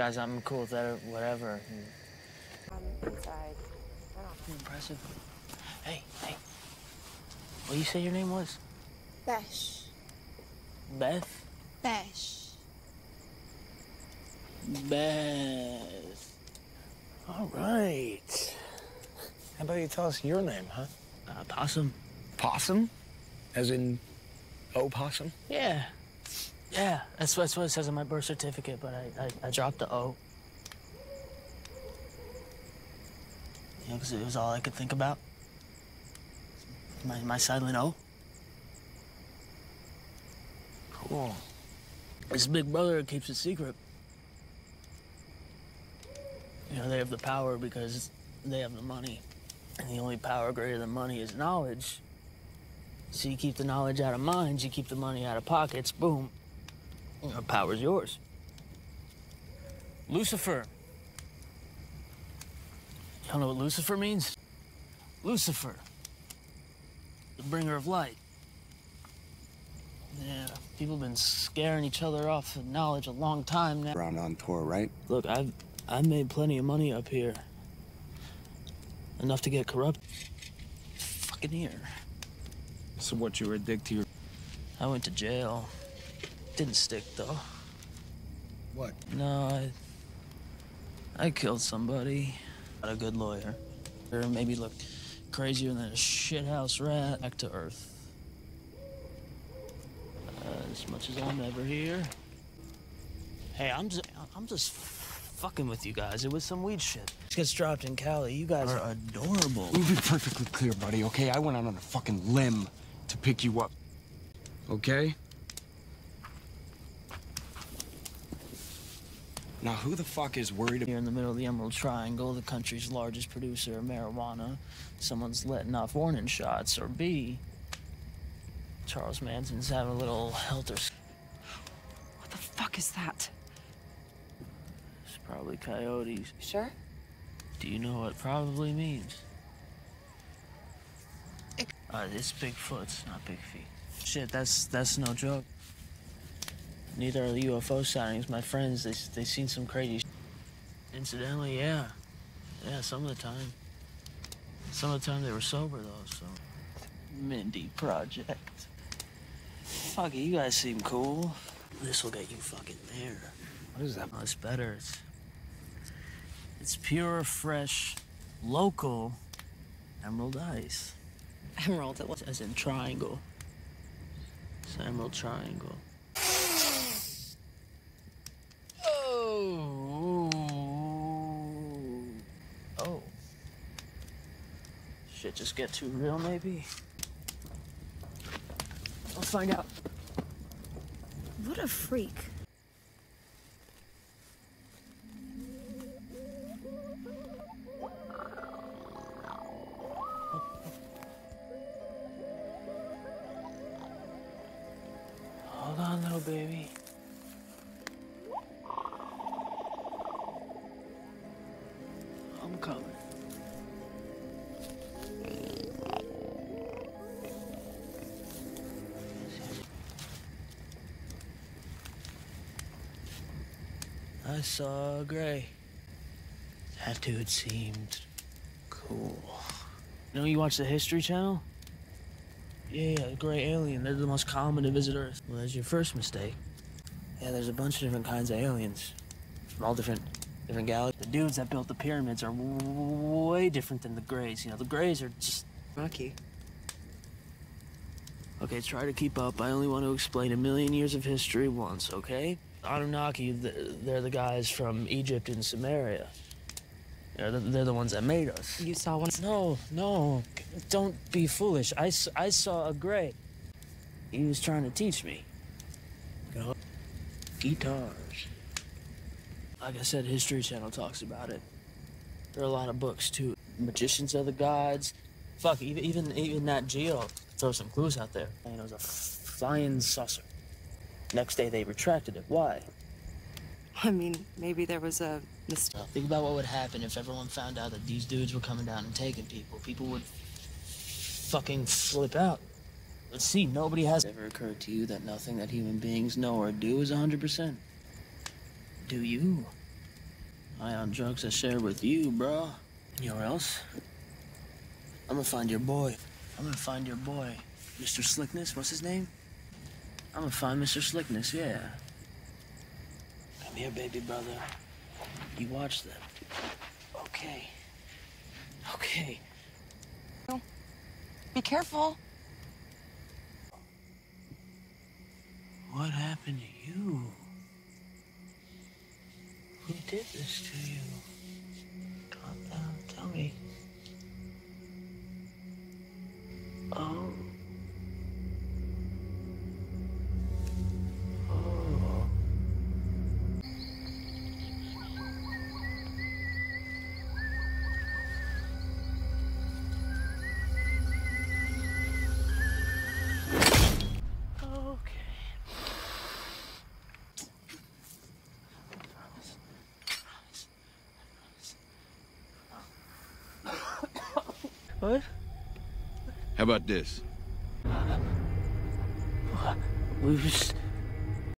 guys, I'm cool with that, whatever. I'm inside. I don't know. Impressive. Hey, hey. What did you say your name was? Besh. Beth? Besh. Beth. All right. How about you tell us your name, huh? Possum. Possum? As in opossum? Yeah. Yeah, that's what it says on my birth certificate, but I dropped the O. You know, because it was all I could think about. My silent O. Cool. This big brother keeps it secret. You know, they have the power because they have the money. And the only power greater than money is knowledge. So you keep the knowledge out of minds, you keep the money out of pockets, boom. You know, power's yours. Lucifer. Y'all know what Lucifer means? Lucifer. The bringer of light. Yeah, people have been scaring each other off of knowledge a long time now. Around on tour, right? Look, I've made plenty of money up here. Enough to get corrupt. Fucking here. So what, you were addicted to your... I went to jail. Didn't stick, though. What? No, I killed somebody. Not a good lawyer. Or maybe looked crazier than a shithouse rat. Back to Earth. As much as I'm ever here. Hey, I'm just fucking with you guys. It was some weed shit. This gets dropped in Cali. You guys are adorable. We'll be perfectly clear, buddy, okay? I went out on a fucking limb to pick you up, okay? Now, who the fuck is worried? Here in the middle of the Emerald Triangle, the country's largest producer of marijuana, someone's letting off warning shots, or B, Charles Manson's having a little helter. What the fuck is that? It's probably coyotes. Sure? Do you know what probably means? It's Bigfoot, it's not Big Feet. Shit, that's no joke. Neither are the UFO sightings. My friends, they seen some crazy. Incidentally, yeah. Yeah, some of the time. Some of the time they were sober, though, so. Mindy Project. Fuck it, you guys seem cool. This will get you fucking there. What is that? No, it's better. It's pure, fresh, local emerald ice. Emerald, as in triangle. It's an Emerald Triangle. Oh. Shit, just get too real, maybe? Let's find out. What a freak. Hold on, little baby. I'm coming. I saw gray. That dude seemed cool. You know, you watch the History Channel? Yeah, a gray alien. They're the most common to visit Earth. Well, that's your first mistake. Yeah, there's a bunch of different kinds of aliens. From all different galaxies. The dudes that built the pyramids are way different than the grays. You know, the grays are just... Rocky. Okay, try to keep up. I only want to explain 1,000,000 years of history once, okay? Anunnaki, they're the guys from Egypt and Samaria. They're the ones that made us. You saw one? No, no. Don't be foolish. I saw a gray. He was trying to teach me. You know, guitars. Like I said, History Channel talks about it. There are a lot of books, too. Magicians of the Gods. Fuck, even Nat Geo throw some clues out there. And it was a flying saucer. Next day, they retracted it. Why? I mean, maybe there was a mistake. Think about what would happen if everyone found out that these dudes were coming down and taking people. People would fucking flip out. Let's see, nobody has ever occurred to you that nothing that human beings know or do is 100%. Do you? Ion drugs I share with you, bro. Or else, I'm gonna find your boy. I'm gonna find your boy. Mr. Slickness, what's his name? I'm gonna find Mr. Slickness, yeah. Come here, baby brother. You watch them. Okay. Okay. Be careful. What happened to you? Who did this to you? Calm down, tell me. Oh. What? How about this? We were just...